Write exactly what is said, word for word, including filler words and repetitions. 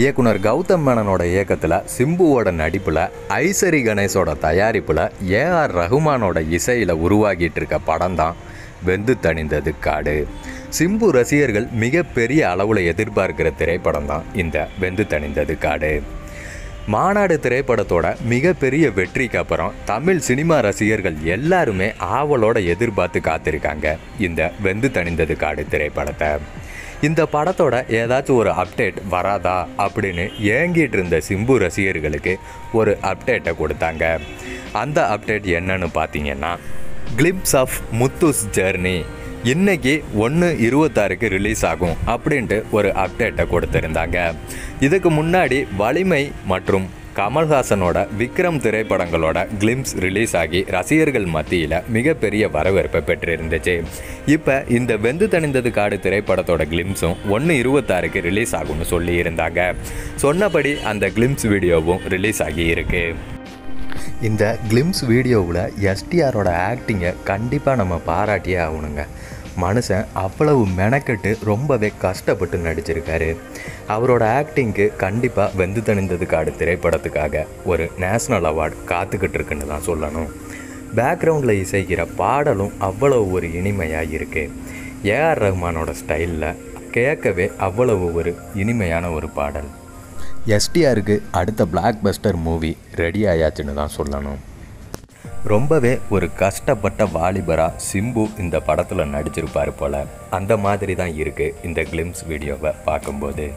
இயக்குனர் கௌதம் மேனனோட இயக்கத்தில் சிம்புவோட நடிப்பில் ஐசரி கணேஷோட தயாரிப்பில் ஏஆர் ரஹ்மானோட இசையில் உருவாகிட்டு இருக்க படம் தான் வெந்து தணிந்தது காடு. சிம்பு ரசிகர்கள் மிகப்பெரிய அளவில் எதிர்பார்க்கிற திரைப்படம் தான் இந்த வெந்து தணிந்தது காடு. மாநாடு திரைப்படத்தோட மிகப்பெரிய வெற்றிக்கு அப்புறம் தமிழ் சினிமா ரசிகர்கள் எல்லாருமே ஆவலோட எதிர்பார்த்து காத்திருக்காங்க இந்த வெந்து தணிந்தது காடு திரைப்படத்தை. இந்த படத்தோட ஏதாச்சும் ஒரு அப்டேட் வராதா அப்படின்னு ஏங்கிட்டு இருந்த சிம்பு ரசிகர்களுக்கு ஒரு அப்டேட்டை கொடுத்தாங்க. அந்த அப்டேட் என்னன்னு பார்த்தீங்கன்னா, கிளிம்ஸ் ஆஃப் முத்துஸ் ஜர்னி இன்றைக்கி ஒன்று இருபத்தாறுக்கு ரிலீஸ் ஆகும் அப்படின்ட்டு ஒரு அப்டேட்டை கொடுத்துருந்தாங்க. இதுக்கு முன்னாடி வலிமை மற்றும் கமல்ஹாசனோட விக்ரம் திரைப்படங்களோட கிளிம்ஸ் ரிலீஸ் ஆகி ரசிகர்கள் மத்தியில் மிகப்பெரிய வரவேற்பை பெற்றிருந்துச்சு. இப்போ இந்த வெந்து தணிந்தது காடு திரைப்படத்தோட கிளிம்ஸும் ஒன்று இருபத்தாறுக்கு ரிலீஸ் ஆகும்னு சொல்லியிருந்தாங்க. சொன்னபடி அந்த கிளிம்ஸ் வீடியோவும் ரிலீஸ் ஆகி இருக்கு. இந்த கிளிம்ஸ் வீடியோவில் எஸ்டிஆரோட ஆக்டிங்கை கண்டிப்பாக நம்ம பாராட்டியே ஆகணுங்க. மனுஷன் அவ்வளவு மெனக்கெட்டு ரொம்பவே கஷ்டப்பட்டு நடிச்சிருக்காரு. அவரோட ஆக்டிங்க்கு கண்டிப்பாக வெந்து தணிந்தது காடு திரைப்படத்துக்காக ஒரு நேஷ்னல் அவார்டு காத்துக்கிட்டு இருக்குன்னு தான் சொல்லணும். பேக்ரவுண்டில் இசைக்கிற பாடலும் அவ்வளவு ஒரு இனிமையாக இருக்குது. ஏஆர் ரஹ்மானோட ஸ்டைலில் கேட்கவே அவ்வளவு ஒரு இனிமையான ஒரு பாடல். எஸ்டிஆருக்கு அடுத்த பிளாக் பஸ்டர் மூவி ரெடி ஆயாச்சுன்னு தான் சொல்லணும். ரொம்பவே ஒரு கஷ்டப்பட்ட வாலிபராக சிம்பு இந்த படத்தில் நடிச்சிருப்பார் போல். அந்த மாதிரி தான் இருக்குது இந்த கிளிம்ஸ் வீடியோவை பார்க்கும்போது.